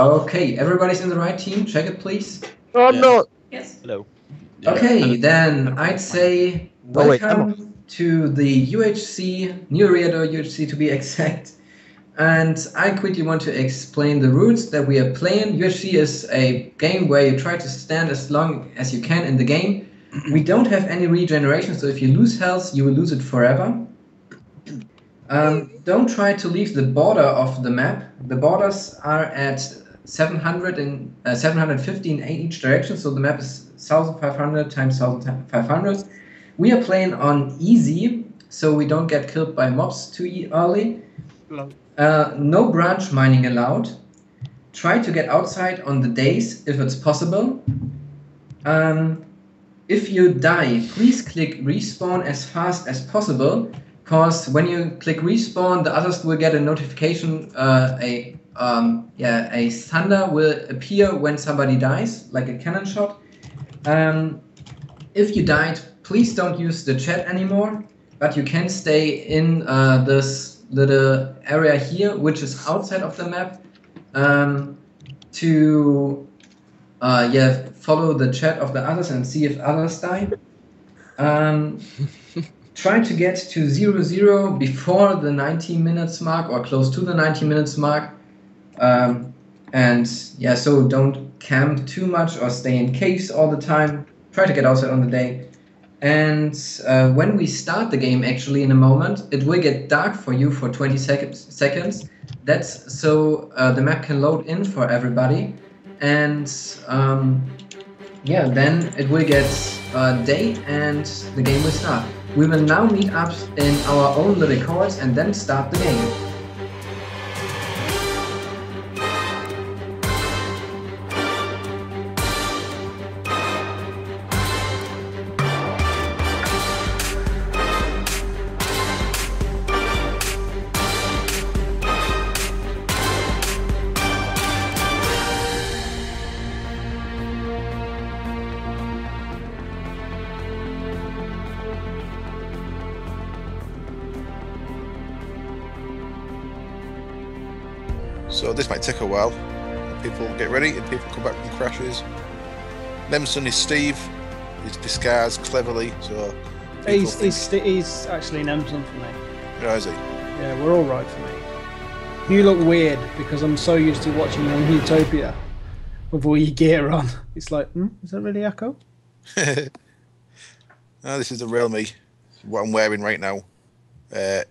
Okay, everybody's in the right team. Check it, please. Oh, yeah. No. Yes. Hello. Yeah. Okay, then I'd say welcome to the UHC, New Eriador UHC to be exact. And I quickly want to explain the routes that we are playing. UHC is a game where you try to stand as long as you can in the game. We don't have any regeneration, so if you lose health, you will lose it forever. Don't try to leave the border of the map. The borders are at 700 and 750 in each direction, so the map is 1500 times 1500. We are playing on easy, so we don't get killed by mobs too early. No branch mining allowed. Try to get outside on the days if it's possible. If you die, please click respawn as fast as possible, because when you click respawn, the others will get a notification. A thunder will appear when somebody dies, like a cannon shot. If you died, please don't use the chat anymore, but you can stay in this little area here, which is outside of the map, to follow the chat of the others and see if others die. Try to get to 0-0 before the 90 minutes mark or close to the 90 minutes mark. So don't camp too much or stay in caves all the time. Try to get outside on the day. And when we start the game, actually, in a moment, it will get dark for you for 20 seconds. That's so the map can load in for everybody. And then it will get day and the game will start. We will now meet up in our own little courts and then start the game. So this might take a while. People get ready and people come back from crashes. Nemsun is Steve. He's disguised cleverly. So he's actually Nemsun for me. Yeah, is he? Yeah, we're all right for me. You look weird because I'm so used to watching you on Utopia with all your gear on. It's like, is that really Akko? No, this is the real me. What I'm wearing right now.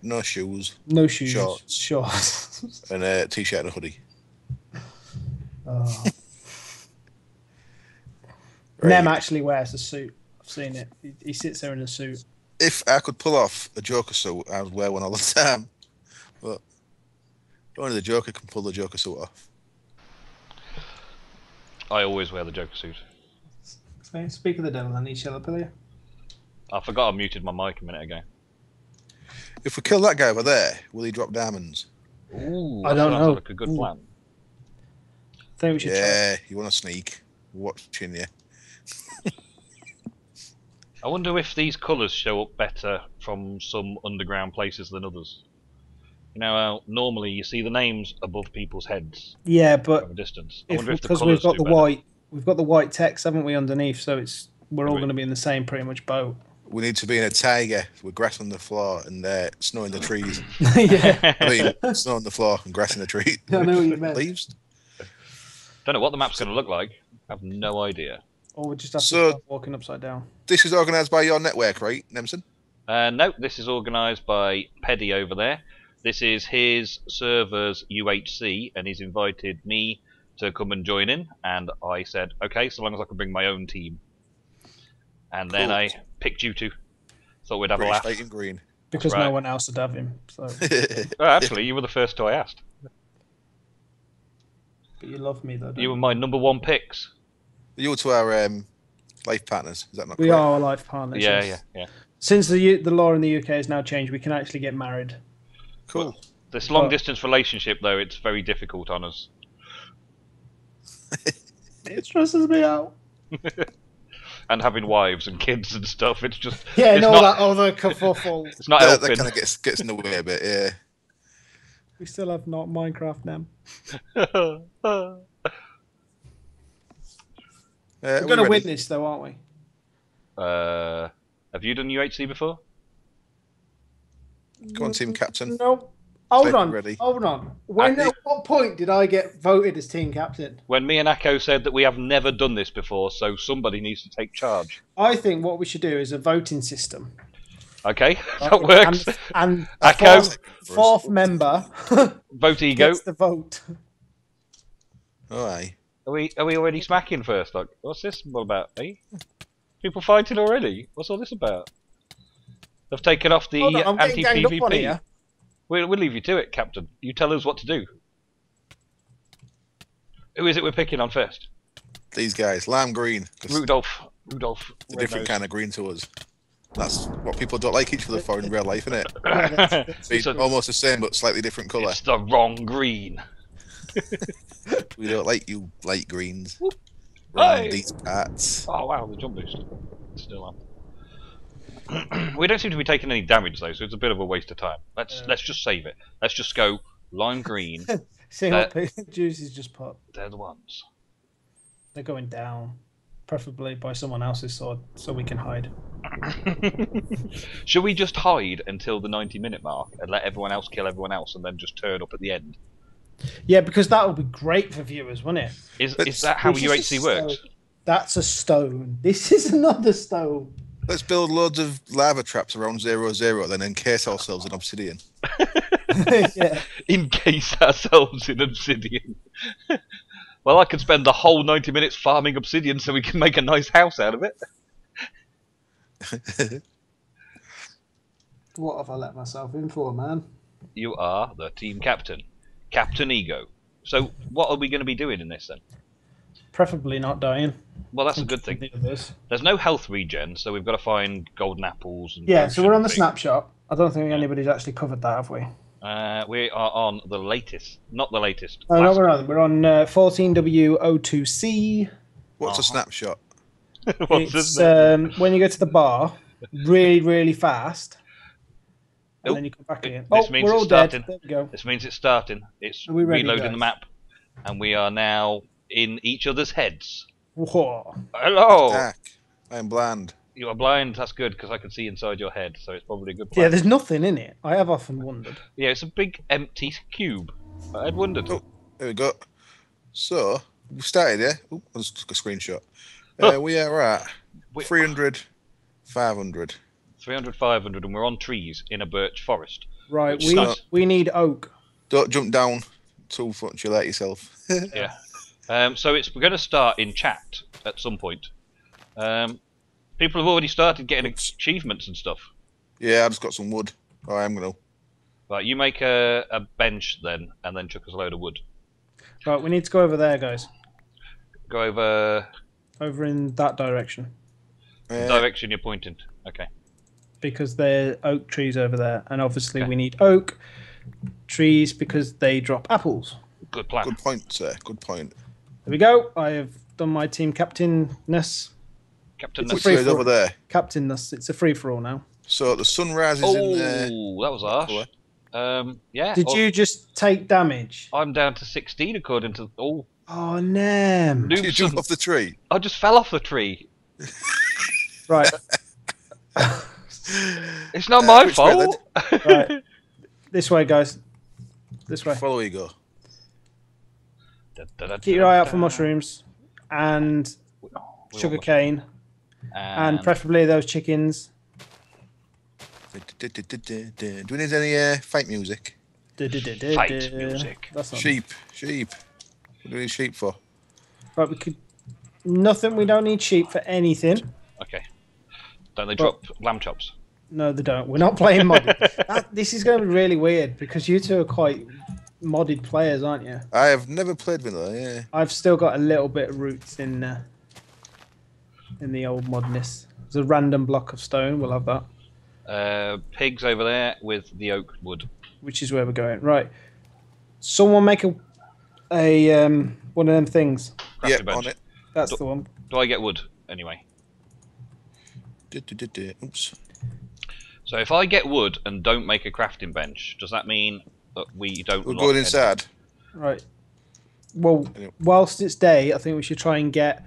No shoes. No shoes. Shorts. And a t-shirt and a hoodie. Oh. Right. Nem actually wears a suit. I've seen it. He sits there in a suit. If I could pull off a Joker suit, I would wear one all the time. But only the Joker can pull the Joker suit off. I always wear the Joker suit. Okay, speak of the devil and he shall appeal you. I forgot I muted my mic a minute ago. If we kill that guy over there, will he drop diamonds? Ooh, I don't know. Like a good plan. I think we should try. You want to sneak? Watching you. I wonder if these colours show up better from some underground places than others. You know, normally you see the names above people's heads. Yeah, but from a distance. Because we've got the white, text, haven't we, underneath? So we're all going to be in the same pretty much boat. We need to be in a tiger with grass on the floor and snow in the trees. Yeah. I mean, snow on the floor and grass in the trees. I know what you meant. Leaves. Don't know what the map's going to look like. I have no idea. Or we just have to start walking upside down. This is organised by your network, right, Nemsun? No, this is organised by Peddy over there. This is his server's UHC, and he's invited me to come and join in. And I said, okay, so long as I can bring my own team. And then I picked you two. Thought we'd have a laugh. Green. Because no one else would have him. So. Actually, you were the first two I asked. But you love me, though. You were my number one picks. You two are life partners. Is that not correct? We are life partners. Yeah, yeah. Since the law in the UK has now changed, we can actually get married. Cool. But this long-distance relationship, though, it's very difficult on us. It stresses me out. And having wives and kids and stuff, it's just... Yeah, and all that other kerfuffle. It's not helping. That kind of gets in the way a bit, yeah. We still have not Minecraft now. We're going to win this, though, aren't we? Have you done UHC before? Go on, team captain. No. Hold on. Ready. Hold on. At what point did I get voted as team captain? When me and Akko said that we have never done this before, so somebody needs to take charge. I think what we should do is a voting system. Okay, that works. And Akko, fourth member, vote Ego. Gets the vote. Oh, aye. Are we already smacking first? Like, what's this all about? Eh? People fighting already? What's all this about? They've taken off the anti-PvP. We'll leave you to it, Captain. You tell us what to do. Who is it we're picking on first? These guys. Lime green. Rudolph. It's a different kind of green to us. That's what people don't like each other for in real life, isn't it? It's almost the same, but slightly different colour. It's the wrong green. We don't like you light greens. Around these parts. Oh, wow, the jump boost. Still on. We don't seem to be taking any damage though, so it's a bit of a waste of time. Let's just save it. Let's just go lime green. See what juices just put. They're the ones. They're going down, preferably by someone else's sword, so we can hide. Should we just hide until the 90-minute mark and let everyone else kill everyone else, and then just turn up at the end? Yeah, because that would be great for viewers, wouldn't it? Is that how UHC works? That's a stone. This is another stone. Let's build loads of lava traps around 0-0, then encase ourselves in obsidian. Yeah. Encase ourselves in obsidian. Well, I could spend the whole 90 minutes farming obsidian so we can make a nice house out of it. What have I let myself in for, man? You are the team captain. Captain Ego. So what are we going to be doing in this, then? Preferably not dying. Well, that's a good thing. There's no health regen, so we've got to find golden apples. And yeah, so we're on the snapshot. I don't think anybody's actually covered that, have we? We are on the latest. Not the latest. Oh, no, we're on. We're on 14W02C. What's a snapshot? It's when you go to the bar really, really fast, and then you come back again. This means it's starting. There we go. This means it's starting. It's reloading the map, and we are now in each other's heads. Whoa. Hello. Attack. I am blind. You are blind. That's good, because I can see inside your head, so it's probably a good plan. Yeah, there's nothing in it. I have often wondered. Yeah, it's a big empty cube. I'd wondered. Oh, there we go. So we started there. Yeah? Let's take a screenshot. We are at 300, 500. 300, 500, and we're on trees in a birch forest. Right. We need oak. Don't jump down too much. You'll hurt yourself. Yeah. So we're going to start in chat at some point. People have already started getting achievements and stuff. Yeah, I've just got some wood. Oh, I'm going to. Right, you make a bench then, and then chuck us a load of wood. Right, we need to go over there, guys. Go over... Over in that direction. The direction you're pointing. Okay. Because there are oak trees over there, and obviously we need oak trees because they drop apples. Good plan. Good point, sir. Good point. There we go. I have done my team captainness. Captainness over there. Captainness. It's a free for all now. So the sun rises in there. Oh, that was harsh. Yeah. Did you just take damage? I'm down to 16 according to all. Oh, Nemsun. Did you jump off the tree? I just fell off the tree. Right. It's not my fault. Right. This way, guys. This way. Follow Ego. Keep your eye out for mushrooms and sugar cane and preferably those chickens. Do we need any fight music? Fight music. Sheep. Sheep. What do we need sheep for? Right, we could... Nothing. We don't need sheep for anything. Okay. Don't they drop lamb chops? No, they don't. We're not playing modded. This is going to be really weird because you two are quite... modded players, aren't you? I have never played vanilla, yeah. I've still got a little bit of roots in the old modness. There's a random block of stone, we'll have that. Pigs over there with the oak wood. Which is where we're going. Right. Someone make a one of them things. Yep, on it. That's the one. Do I get wood, anyway? Oops. So if I get wood and don't make a crafting bench, does that mean... But we don't. We're going inside. Right. Well, whilst it's day, I think we should try and get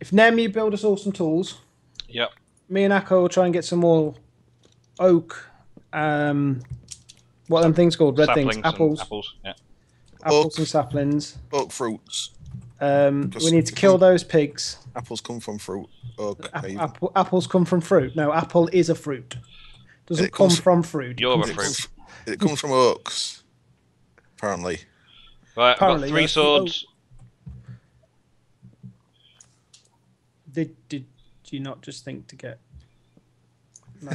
If Nem, you build us all some tools. Yep. Me and Akko will try and get some more oak. What are them things called? Red saplings things. Apples. Apples, yeah. Apples and saplings. Oak fruits. We need to kill those pigs. Apples come from fruit. Oak, apples come from fruit. No, apple is a fruit. Doesn't come from fruit. You're a fruit. It comes from oaks, apparently. Right, apparently, I've got three swords. Did you not just think to get... No.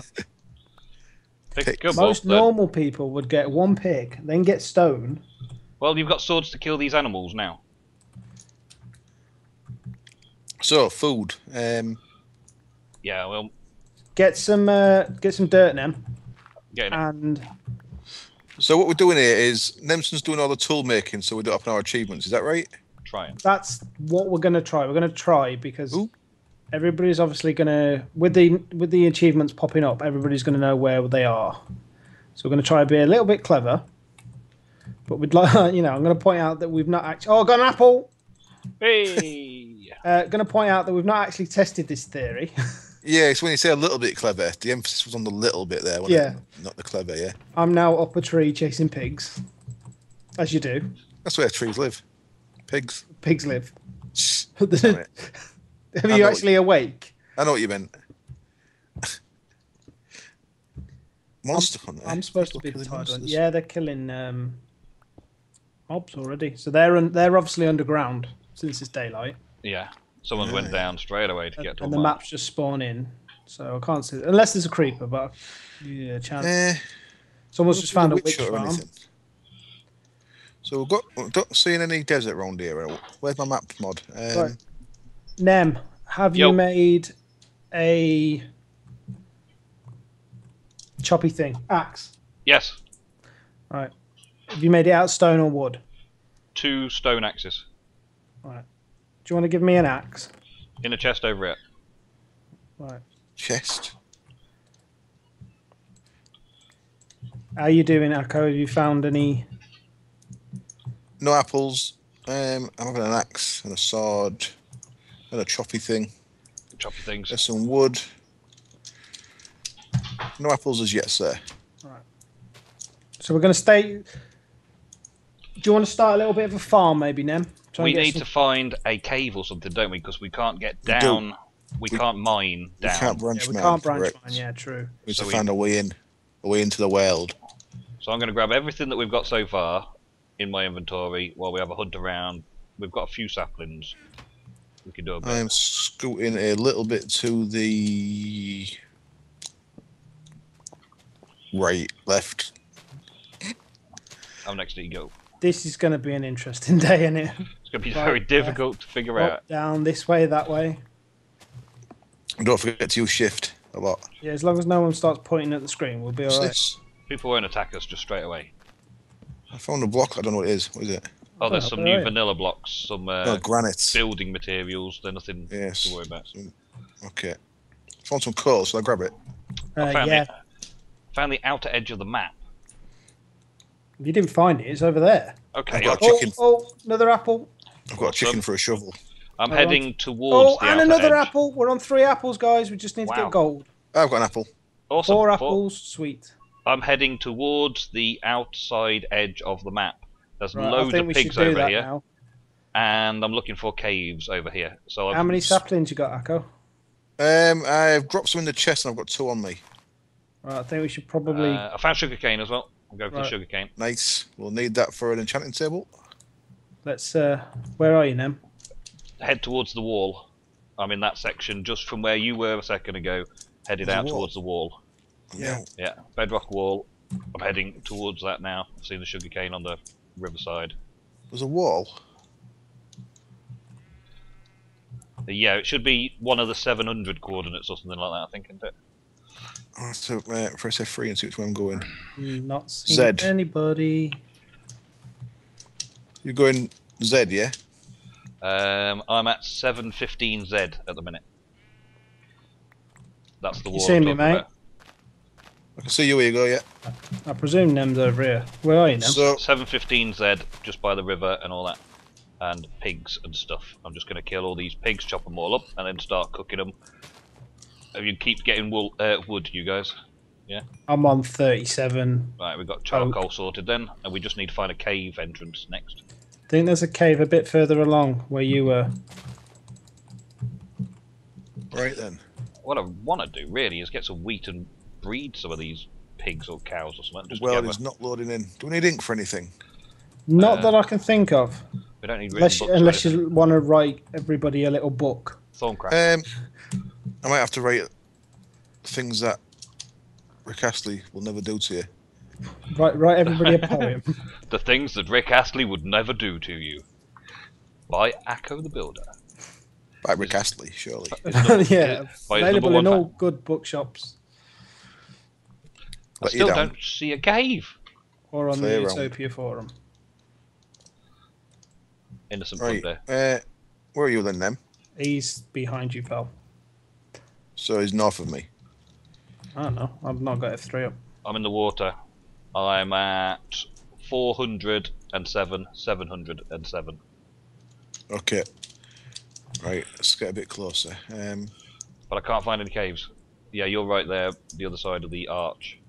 Most normal people would get one pig, then get stone. Well, you've got swords to kill these animals now. So, food. Yeah, well... get some dirt, Nem. And... So what we're doing here is, Nemson's doing all the tool making, so we don't have our achievements, is that right? Trying. That's what we're going to try. We're going to try, because... Ooh. Everybody's obviously gonna, with the achievements popping up, everybody's gonna know where they are. So we're gonna try to be a little bit clever, but we'd like, you know, I'm gonna point out that we've not actually. Oh, got an apple. Hey. Gonna point out that we've not actually tested this theory. Yeah, it's when you say a little bit clever, the emphasis was on the little bit there. Wasn't it? Not the clever. Yeah. I'm now up a tree chasing pigs, as you do. That's where trees live. Pigs. Pigs live. Are you actually awake? I know what you meant. Monster Hunter. I'm supposed to be tired. Yeah, they're killing mobs already. So they're obviously underground since it's daylight. Yeah, someone went down straight away to get to. And the maps just spawn in, so I can't see it. Unless there's a creeper, but yeah, chance. Someone's just found a witch farm. So we've got not seeing any desert around here. Where's my map mod? Right. Nem, have you made a choppy thing? Axe? Yes. Right. Have you made it out of stone or wood? Two stone axes. Right. Do you want to give me an axe? In a chest over it. Right. Chest? How are you doing, Akko? Have you found any? No apples. I'm having an axe and a sword. And a choppy thing. Choppy things. There's some wood. No apples as yet, sir. Right. So we're going to stay... Do you want to start a little bit of a farm, maybe, Nem? We need to find a cave or something, don't we? Because we can't get down. We can't mine down. We can't branch mine. Yeah, true. We need to find a way into the world. So I'm going to grab everything that we've got so far in my inventory while we have a hunt around. We've got a few saplings. We can do a bit. I'm scooting a little bit to the right, left. How next do you go? This is going to be an interesting day, isn't it? It's going to be very difficult to figure out. Down, this way, that way. And don't forget to use shift a lot. Yeah, as long as no one starts pointing at the screen, we'll be alright. People won't attack us just straight away. I found a block, I don't know what it is. What is it? Oh, there's some new vanilla blocks, some granites, building materials. They're nothing to worry about. Okay, I found some coal, so I grab it. I found the outer edge of the map. You didn't find it; it's over there. Okay. I've got a chicken. Oh, another apple. I've got a chicken for a shovel. I'm heading towards. Oh, and another apple. We're on 3 apples, guys. We just need to get gold. I've got an apple. Awesome. 4 apples, sweet. I'm heading towards the outside edge of the map. There's loads of pigs over here, and I'm looking for caves over here. So how many saplings you got, Akko? I've dropped some in the chest, and I've got 2 on me. Right, I think we should probably. I found sugarcane as well. I'll go for the sugarcane. Nice. We'll need that for an enchanting table. Let's. Where are you, Nem? Head towards the wall. I'm in that section just from where you were a second ago. Headed out towards the wall. Yeah. Yeah. Bedrock wall. I'm heading towards that now. I've seen the sugarcane on the riverside. There's a wall. Yeah, it should be one of the 700 coordinates or something like that, I think, isn't it? I'll have to press F3 and see which way I'm going. Not seeing anybody. You're going Z, yeah? I'm at 715 Z at the minute. That's the wall. You see me, mate? About. I can see you, Ego, yeah. I presume Nem's over here. Where are you, Nem? So, 715Z, just by the river and all that. and pigs and stuff. I'm just going to kill all these pigs, chop them all up, and then start cooking them. And you keep getting wool, wood, you guys. Yeah. I'm on 37. Right, we've got charcoal sorted then, and we just need to find a cave entrance next. I think there's a cave a bit further along where you were. Right then. What I want to do really is get some wheat and breed some of these pigs or cows or something. Just well, it's not loading in. Do we need ink for anything? Not that I can think of. We don't need unless you want to write everybody a little book. Thorncraft. I might have to write things that Rick Astley will never do to you. Write everybody a poem. The things that Rick Astley would never do to you. By Akko the Builder. By Rick Astley, surely. Yeah, available in all good bookshops. I still don't see a cave. Or on the Utopia forum. Innocent Monday. Where are you then, Nem? He's behind you, pal. So he's north of me. I don't know. I've not got F3 up. I'm in the water. I'm at 407, 707. Okay. Right, let's get a bit closer. But I can't find any caves. Yeah, you're right there, the other side of the arch.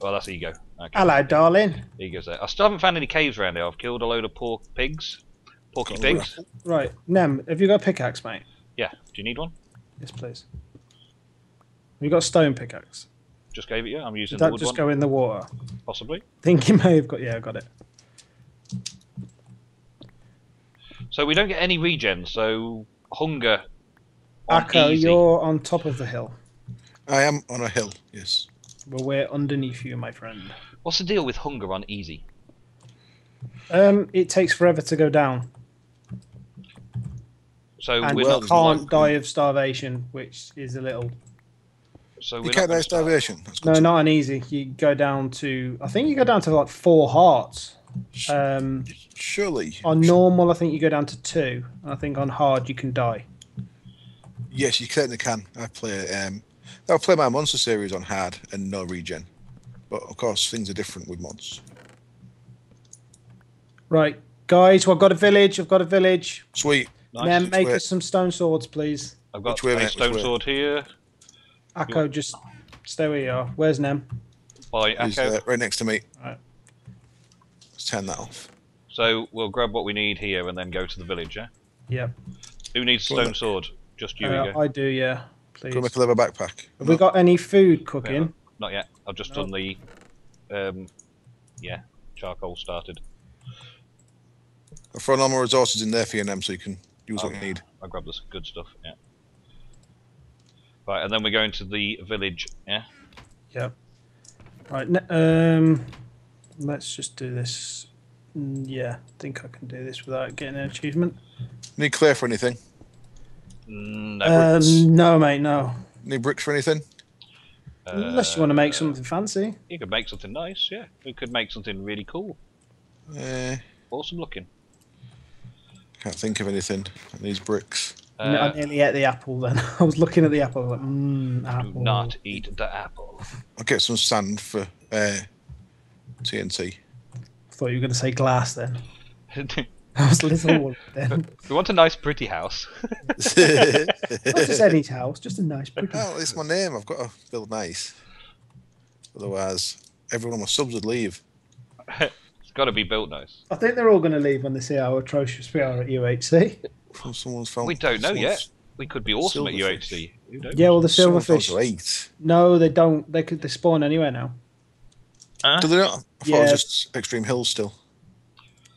Well, that's Ego. Okay. Hello, darling. Ego's there. I still haven't found any caves around here. I've killed a load of pork pigs. Porky pigs. Right, Nem, have you got a pickaxe, mate? Yeah. Do you need one? Yes, please. We've got a stone pickaxe. Just gave it you? I'm using the wood one. Did that just go in the water? Possibly. I think you may have got... Yeah, I got it. So we don't get any regen, so hunger on Akko, easy. You're on top of the hill. I am on a hill, yes. Well, we're underneath you, my friend. What's the deal with hunger on easy? It takes forever to go down. So we can't die of starvation, which is a little... So you can't die of starvation? No, not on easy. You go down to... I think you go down to like 4 hearts. Surely. On normal, I think you go down to 2. I think on hard, you can die. Yes, you certainly can. I'll play my monster series on hard and no regen. But of course, things are different with mods. Right, guys, well, I've got a village. Sweet. Nice. Then make us some stone swords, please. I've got a stone sword here. Akko, just stay where you are. Where's Nem? By Akko. Right next to me. All right. Let's turn that off. So we'll grab what we need here and then go to the village, yeah? Yeah. Who needs stone sword? Just you, Ego. I do, yeah. Please. Come with a leather backpack. Have we got any food cooking? Yeah, not yet. I've just done the... yeah, charcoal started. I've thrown all my resources in there for you, Nem, so you can use what you need. I'll grab this good stuff, yeah. Right, and then we're going to the village, yeah? Yeah. Right, let's just do this. Yeah, I think I can do this without getting an achievement. Need clear for anything? No, no, mate, no. Need bricks for anything? Unless you want to make something fancy. You could make something nice, yeah. We could make something really cool. Awesome looking. Can't think of anything. It needs bricks. No, I nearly ate the apple then. I was looking at the apple, like, apple. Do not eat the apple. I'll get some sand for TNT. I thought you were going to say glass then. I was a little worried then. We want a nice pretty house. Not just any house, just a nice pretty house. Well, it's my name, I've got to build nice. Otherwise, everyone on my subs would leave. It's got to be built nice. I think they're all going to leave when they see how atrocious we are at UHC. From someone's phone. We don't know yet. We could be awesome at UHC. Yeah, well, the silverfish. No, they don't. They spawn anywhere now. Do they not? I thought it was just Extreme Hills still.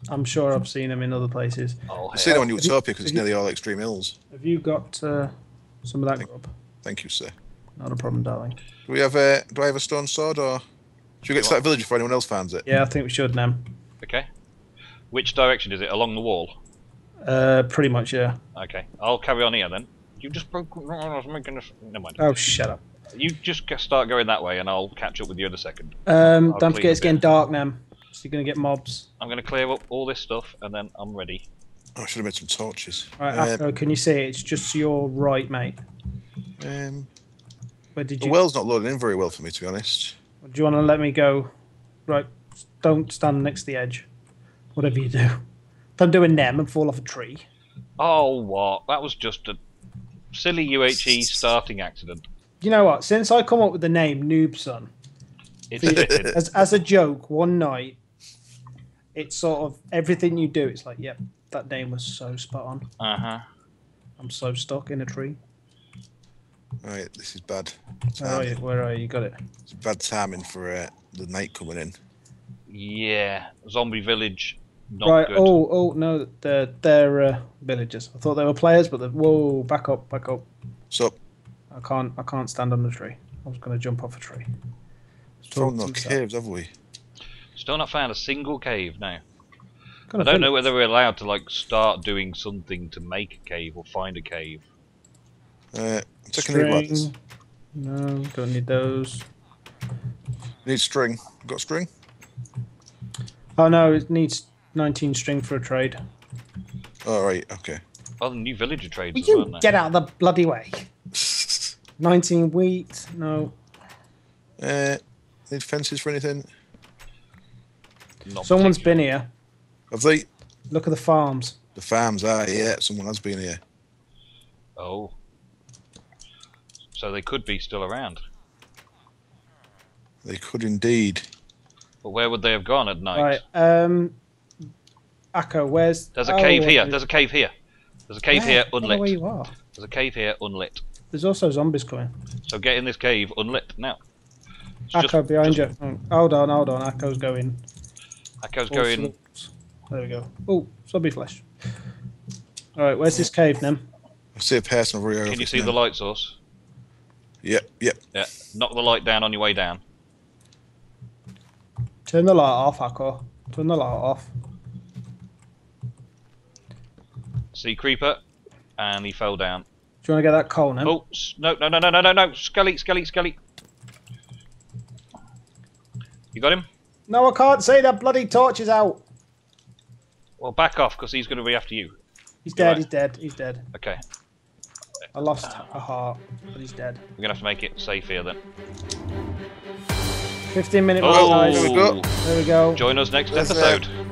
I'm sure I've seen them in other places. I've seen them on Utopia because it's nearly all Extreme Hills. Have you got some of that grub? Thank you, sir. Not a problem, darling. Do we have a? Do I have a stone sword, or should we get to that village before anyone else finds it? Yeah, I think we should, Nem. Okay. Which direction is it? Along the wall. Pretty much, yeah. Okay, I'll carry on here then. You just broke. I was making a... Never mind. Oh, shut up. You just start going that way, and I'll catch up with you in a second. Don't forget, it's getting dark now, so you're gonna get mobs. I'm gonna clear up all this stuff, and then I'm ready. I should have made some torches. Right, Akko, can you see it? It's just your right, mate. Where did you... The well's not loading in very well for me, to be honest. Do you want to let me go? Right, don't stand next to the edge. Whatever you do. Don't do a nem and fall off a tree. Oh, what? That was just a silly UHC starting accident. You know what? Since I come up with the name Noob Son, as a joke, one night, it's sort of everything you do, it's like, yep, that name was so spot on. Uh-huh. I'm so stuck in a tree. Right, this is bad. Where are you? You got it. It's bad timing for the night coming in. Yeah, zombie village. Not right. Good. Oh no, they're villagers. I thought they were players, but they're whoa, back up. So I can't stand on the tree. I was going to jump off a tree. Still no caves, have we? Still not found a single cave now. I don't know whether we're allowed to like start doing something to make a cave or find a cave. String. No, don't need those. Need string. Got string? Oh no, it needs 19 string for a trade. All right, okay. Oh, the new villager trades. Will you get out of the bloody way? 19 wheat. No. Need fences for anything? Not Someone's been here. Have they? Look at the farms. The farms are, yeah. Someone has been here. Oh. So they could be still around. They could indeed. But where would they have gone at night? Right, Akko, where's... There's a cave here. There's a cave here. There's a cave here, unlit. I don't know where you are. There's a cave here, unlit. There's also zombies coming. So get in this cave, unlit, now. It's Akko, behind you. Hold on. Akko's going. Akko's going... There we go. Oh, zombie flesh. Alright, where's this cave, Nem? I see a person over here. Can you see the light source? Yep. Yeah. Knock the light down on your way down. Turn the light off, Akko. Turn the light off. See Creeper, and he fell down. Do you want to get that coal, Nem? Oh, no. Skelly. You got him? No, I can't see. That bloody torch is out. Well, back off, because he's going to be after you. He's dead. Okay. I lost a heart, but he's dead. We're going to have to make it safe here, then. 15-minute run, guys. There we go. Join us next episode.